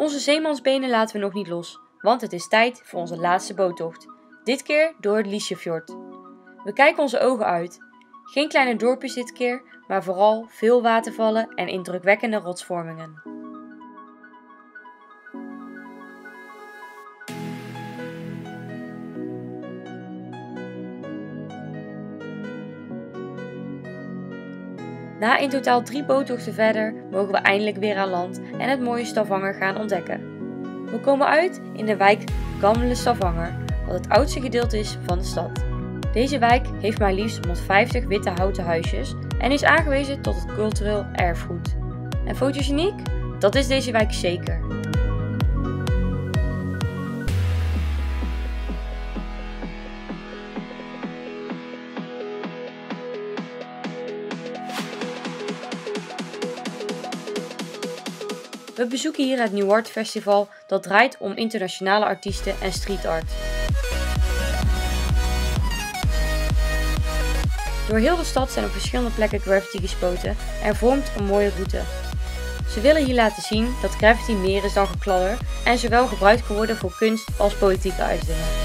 Onze zeemansbenen laten we nog niet los, want het is tijd voor onze laatste boottocht. Dit keer door het Lysjefjord. We kijken onze ogen uit. Geen kleine dorpjes dit keer, maar vooral veel watervallen en indrukwekkende rotsvormingen. Na in totaal 3 boottochten verder mogen we eindelijk weer aan land en het mooie Stavanger gaan ontdekken. We komen uit in de wijk Gamle Stavanger, wat het oudste gedeelte is van de stad. Deze wijk heeft maar liefst 150 witte houten huisjes en is aangewezen tot het cultureel erfgoed. En fotogeniek? Dat is deze wijk zeker. We bezoeken hier het New Art Festival dat draait om internationale artiesten en street art. Door heel de stad zijn op verschillende plekken graffiti gespoten en vormt een mooie route. Ze willen hier laten zien dat graffiti meer is dan gekladder en zowel gebruikt kan worden voor kunst als politieke uitingen.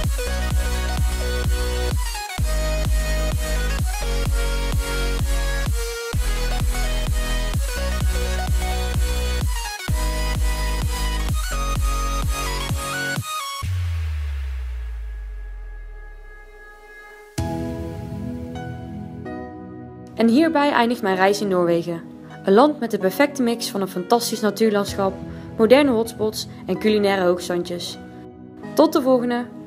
En hierbij eindigt mijn reis in Noorwegen. Een land met de perfecte mix van een fantastisch natuurlandschap, moderne hotspots en culinaire hoogstandjes. Tot de volgende!